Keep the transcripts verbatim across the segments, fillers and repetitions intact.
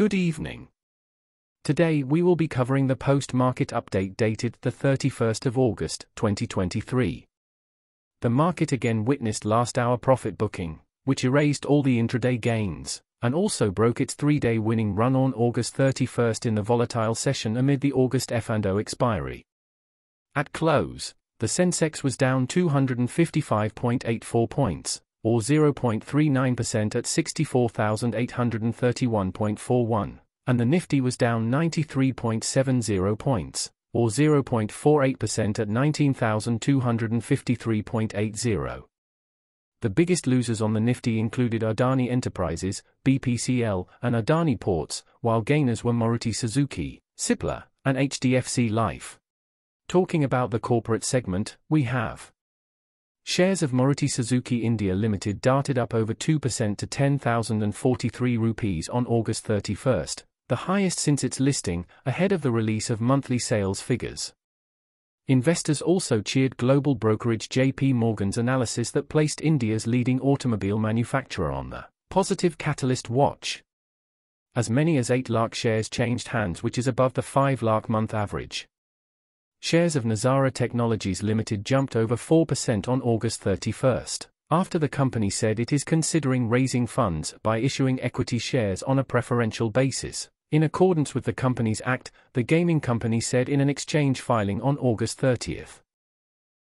Good evening. Today we will be covering the post-market update dated the thirty-first of August twenty twenty-three. The market again witnessed last-hour profit booking, which erased all the intraday gains, and also broke its three-day winning run on August thirty-first in the volatile session amid the August F and O expiry. At close, the Sensex was down two hundred fifty-five point eight four points, or zero point three nine percent at sixty-four thousand eight hundred thirty-one point four one, and the Nifty was down ninety-three point seven zero points, or zero point four eight percent at nineteen thousand two hundred fifty-three point eight zero. The biggest losers on the Nifty included Adani Enterprises, B P C L, and Adani Ports, while gainers were Maruti Suzuki, Cipla, and H D F C Life. Talking about the corporate segment, we have shares of Maruti Suzuki India Limited darted up over two percent to ten thousand forty-three rupees on August thirty-first, the highest since its listing, ahead of the release of monthly sales figures. Investors also cheered global brokerage J P Morgan's analysis that placed India's leading automobile manufacturer on the positive catalyst watch. As many as eight lakh shares changed hands, which is above the five lakh month average. Shares of Nazara Technologies Limited jumped over four percent on August thirty-first, after the company said it is considering raising funds by issuing equity shares on a preferential basis, in accordance with the Companies Act, the gaming company said in an exchange filing on August thirtieth.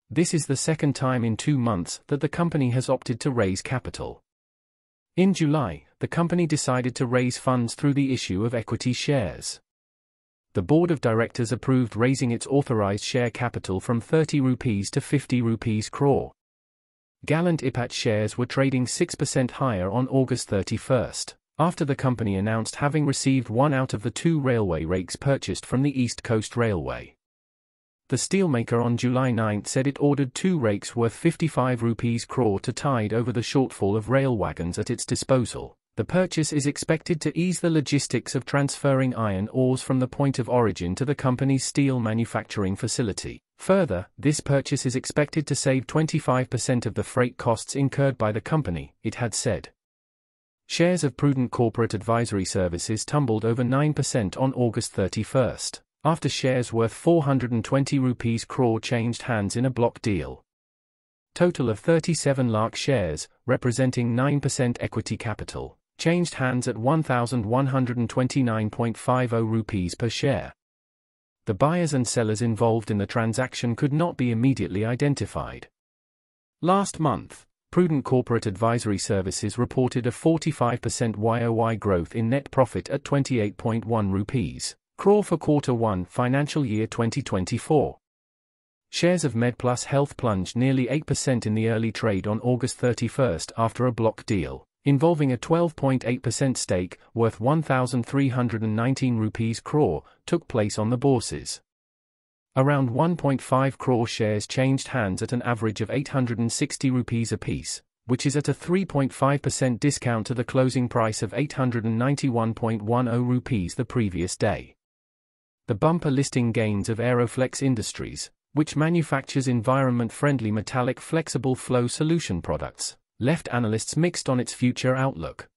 This is the second time in two months that the company has opted to raise capital. In July, the company decided to raise funds through the issue of equity shares. The board of directors approved raising its authorized share capital from thirty rupees to fifty rupees crore. Gallantt Ispat shares were trading six percent higher on August thirty-first, after the company announced having received one out of the two railway rakes purchased from the East Coast Railway. The steelmaker on July ninth said it ordered two rakes worth fifty-five rupees crore to tide over the shortfall of rail wagons at its disposal. The purchase is expected to ease the logistics of transferring iron ores from the point of origin to the company's steel manufacturing facility. Further, this purchase is expected to save twenty-five percent of the freight costs incurred by the company, it had said. Shares of Prudent Corporate Advisory Services tumbled over nine percent on August thirty-first, after shares worth four hundred twenty rupees crore changed hands in a block deal. Total of thirty-seven lakh shares, representing nine percent equity capital, changed hands at one thousand one hundred twenty-nine point five zero rupees per share. The buyers and sellers involved in the transaction could not be immediately identified. Last month, Prudent Corporate Advisory Services reported a forty-five percent Y O Y growth in net profit at twenty-eight point one rupees crore for quarter one financial year twenty twenty-four. Shares of MedPlus Health plunged nearly eight percent in the early trade on August thirty-first after a block deal, involving a twelve point eight percent stake, worth one thousand three hundred nineteen rupees crore, took place on the bourses. Around one point five crore shares changed hands at an average of eight hundred sixty rupees apiece, which is at a three point five percent discount to the closing price of eight hundred ninety-one point one zero rupees the previous day. The bumper listing gains of Aeroflex Industries, which manufactures environment-friendly metallic flexible flow solution products, left analysts mixed on its future outlook.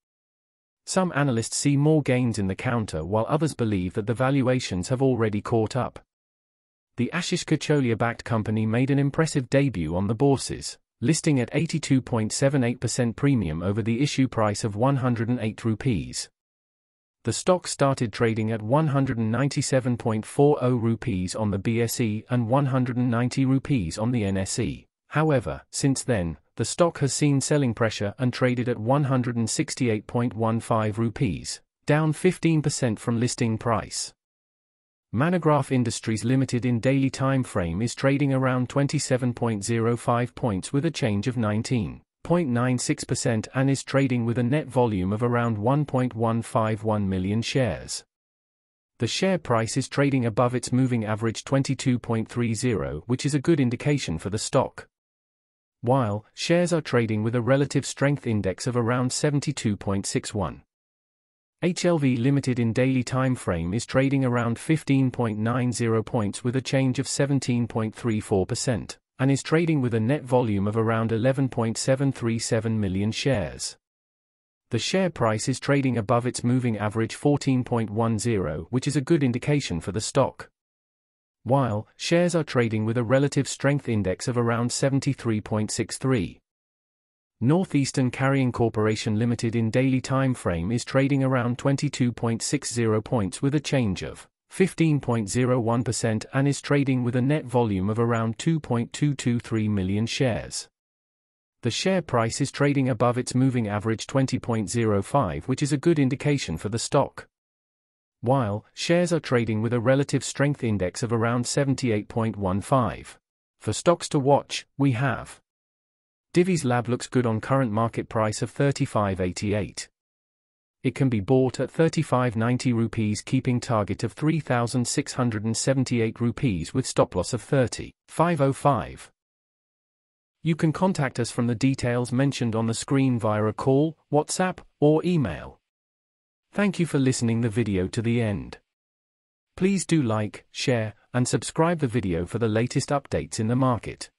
Some analysts see more gains in the counter, while others believe that the valuations have already caught up. The Ashish Kacholia-backed company made an impressive debut on the bourses, listing at eighty-two point seven eight percent premium over the issue price of one hundred eight rupees. The stock started trading at one hundred ninety-seven point four zero rupees on the B S E and one hundred ninety rupees on the N S E. However, since then, the stock has seen selling pressure and traded at one hundred sixty-eight point one five rupees, down fifteen percent from listing price. Manograph Industries Limited in daily time frame is trading around twenty-seven point zero five points with a change of nineteen point nine six percent and is trading with a net volume of around one point one five one million shares. The share price is trading above its moving average twenty-two point three zero, which is a good indication for the stock. While shares are trading with a relative strength index of around seventy-two point six one. H L V Limited in daily time frame is trading around fifteen point nine zero points with a change of seventeen point three four percent. and is trading with a net volume of around eleven point seven three seven million shares. The share price is trading above its moving average fourteen point one zero, which is a good indication for the stock. While, shares are trading with a relative strength index of around seventy-three point six three. Northeastern Carrying Corporation Limited in daily time frame is trading around twenty-two point six zero points with a change of fifteen point zero one percent and is trading with a net volume of around two point two two three million shares. The share price is trading above its moving average twenty point zero five, which is a good indication for the stock. While, shares are trading with a relative strength index of around seventy-eight point one five. For stocks to watch, we have Divi's Lab looks good on current market price of thirty-five eighty-eight. It can be bought at thirty-five ninety rupees, keeping target of three thousand six hundred seventy-eight rupees with stop loss of thirty thousand five hundred five. You can contact us from the details mentioned on the screen via a call, WhatsApp, or email. Thank you for listening the video to the end. Please do like, share, and subscribe the video for the latest updates in the market.